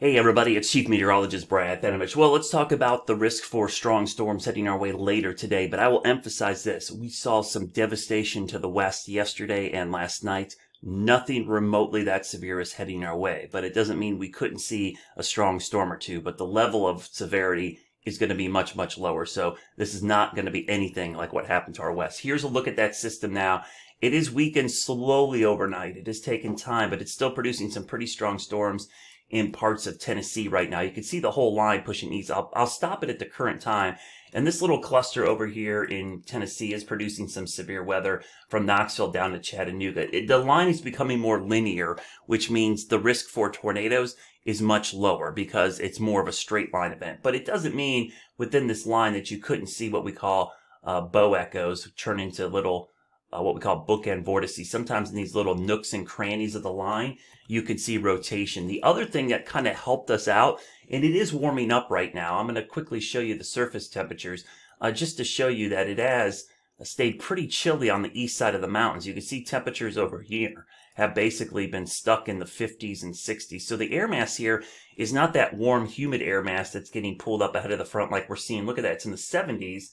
Hey everybody, it's Chief Meteorologist Brad Panovich. Well, let's talk about the risk for strong storms heading our way later today, but I will emphasize this. We saw some devastation to the west yesterday and last night. Nothing remotely that severe is heading our way, but it doesn't mean we couldn't see a strong storm or two, but the level of severity is going to be much, much lower. So this is not going to be anything like what happened to our west. Here's a look at that system now. It is weakened slowly overnight. It has taken time, but it's still producing some pretty strong storms in parts of Tennessee right now. You can see the whole line pushing east. I'll stop it at the current time. And this little cluster over here in Tennessee is producing some severe weather from Knoxville down to Chattanooga. The line is becoming more linear, which means the risk for tornadoes is much lower because it's more of a straight line event. But it doesn't mean within this line that you couldn't see what we call bow echoes turn into little what we call bookend vortices. Sometimes in these little nooks and crannies of the line, you can see rotation. The other thing that kind of helped us out, and it is warming up right now. I'm going to quickly show you the surface temperatures just to show you that it has stayed pretty chilly on the east side of the mountains. You can see temperatures over here have basically been stuck in the 50s and 60s. So the air mass here is not that warm, humid air mass that's getting pulled up ahead of the front like we're seeing. Look at that. It's in the 70s.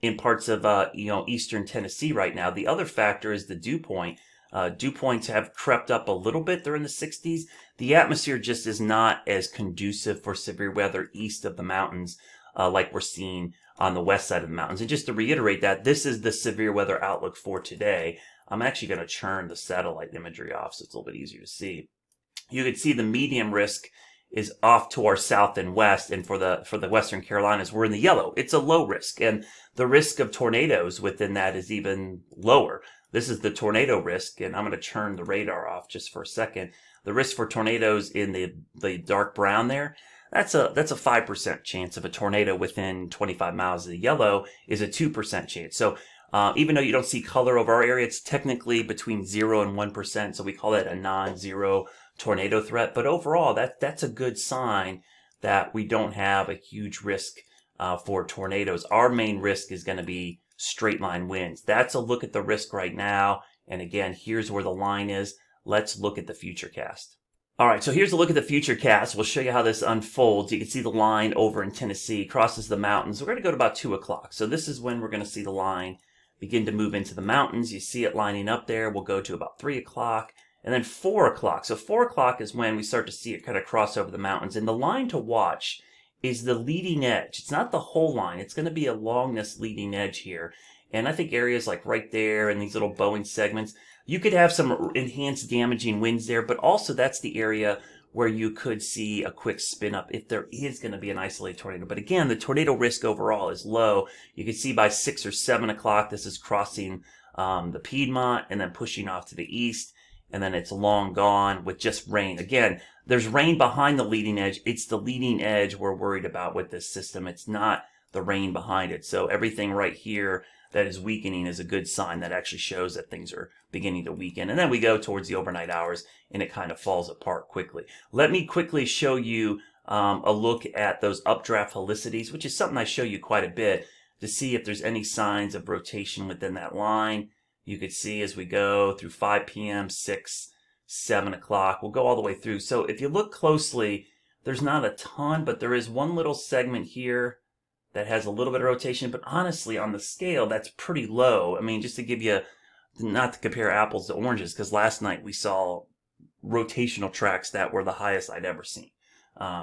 In parts of eastern Tennessee right now. The other factor is the dew point. Dew points have crept up a little bit. They're in the 60s. The atmosphere just is not as conducive for severe weather east of the mountains like we're seeing on the west side of the mountains. And just to reiterate that, this is the severe weather outlook for today. I'm actually going to turn the satellite imagery off so it's a little bit easier to see. You can see the medium risk is off to our south and west, and for the Western Carolinas, we're in the yellow. It's a low risk, and the risk of tornadoes within that is even lower. This is the tornado risk, and I'm going to turn the radar off just for a second. The risk for tornadoes in the dark brown there, that's a 5% chance of a tornado within 25 miles of the yellow is a 2% chance. So even though you don't see color over our area, it's technically between 0 and 1%, so we call that a non-zero tornado threat. But overall, that's a good sign that we don't have a huge risk for tornadoes. Our main risk is going to be straight line winds. That's a look at the risk right now. And again, here's where the line is. Let's look at the future cast. All right, so here's a look at the future cast. We'll show you how this unfolds. You can see the line over in Tennessee crosses the mountains. We're going to go to about 2 o'clock. So this is when we're going to see the line begin to move into the mountains. You see it lining up there. We'll go to about 3 o'clock. And then 4 o'clock. So 4 o'clock is when we start to see it kind of cross over the mountains. And the line to watch is the leading edge. It's not the whole line. It's going to be along this leading edge here. And I think areas like right there and these little bowing segments, you could have some enhanced damaging winds there. But also that's the area where you could see a quick spin up if there is going to be an isolated tornado. But again, the tornado risk overall is low. You can see by 6 or 7 o'clock, this is crossing the Piedmont and then pushing off to the east. And then it's long gone with just rain. Again, there's rain behind the leading edge. It's the leading edge we're worried about with this system. It's not the rain behind it. So everything right here that is weakening is a good sign that actually shows that things are beginning to weaken. And then we go towards the overnight hours and it kind of falls apart quickly. Let me quickly show you a look at those updraft helicities, which is something I show you quite a bit to see if there's any signs of rotation within that line. You could see as we go through 5 p.m., 6, 7 o'clock. We'll go all the way through. So if you look closely, there's not a ton, but there is one little segment here that has a little bit of rotation. But honestly, on the scale, that's pretty low. I mean, just to give you, not to compare apples to oranges, because last night we saw rotational tracks that were the highest I'd ever seen.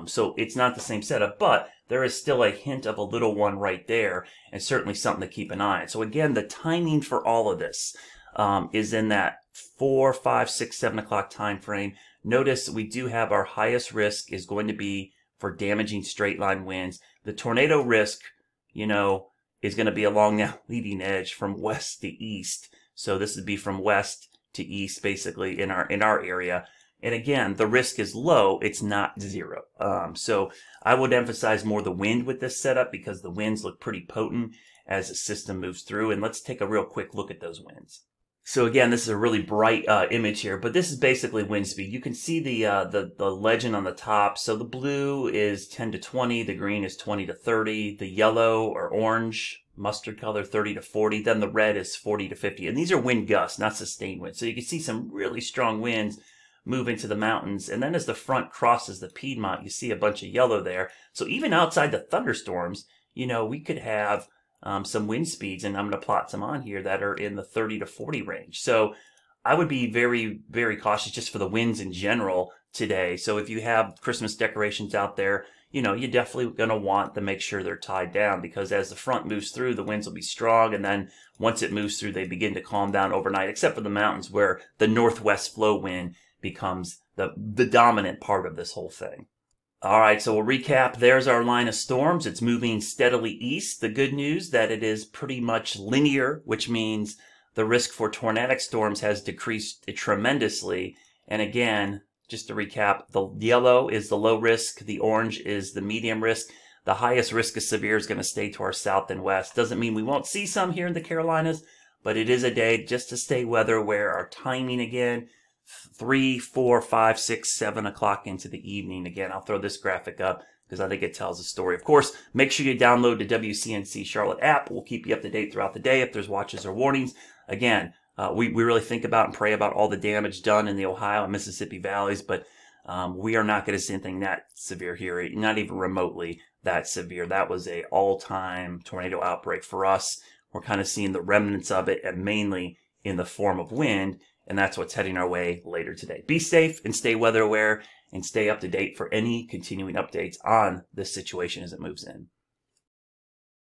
So it's not the same setup, but there is still a hint of a little one right there and certainly something to keep an eye on. So again, the timing for all of this is in that 4, 5, 6, 7 o'clock time frame. Notice we do have our highest risk is going to be for damaging straight line winds. The tornado risk, you know, is going to be along that leading edge from west to east. So this would be from west to east basically in our area. And again, the risk is low. It's not zero. So I would emphasize more the wind with this setup because the winds look pretty potent as the system moves through. And let's take a real quick look at those winds. So again, this is a really bright image here, but this is basically wind speed. You can see the legend on the top. So the blue is 10 to 20. The green is 20 to 30. The yellow or orange mustard color 30 to 40. Then the red is 40 to 50. And these are wind gusts, not sustained winds. So you can see some really strong winds move into the mountains. And then as the front crosses the Piedmont, you see a bunch of yellow there. So even outside the thunderstorms, you know, we could have some wind speeds, and I'm going to plot some on here that are in the 30 to 40 range. So I would be very, very cautious just for the winds in general today. So if you have Christmas decorations out there, you know, you're definitely going to want to make sure they're tied down, because as the front moves through, the winds will be strong. And then once it moves through, they begin to calm down overnight, except for the mountains where the northwest flow wind becomes the dominant part of this whole thing. All right, so we'll recap. There's our line of storms. It's moving steadily east. The good news that it is pretty much linear, which means the risk for tornadic storms has decreased tremendously. And again, just to recap, the yellow is the low risk. The orange is the medium risk. The highest risk of severe is going to stay to our south and west. Doesn't mean we won't see some here in the Carolinas, but it is a day just to stay weather aware. Our timing again, 3, 4, 5, 6, 7 o'clock into the evening. Again, I'll throw this graphic up because I think it tells a story. Of course, make sure you download the WCNC Charlotte app. We'll keep you up to date throughout the day if there's watches or warnings. Again, we really think about and pray about all the damage done in the Ohio and Mississippi valleys, but we are not going to see anything that severe here, not even remotely that severe. That was an all-time tornado outbreak for us. We're kind of seeing the remnants of it, and mainly in the form of wind, and that's what's heading our way later today. Be safe and stay weather aware, and stay up to date for any continuing updates on this situation as it moves in.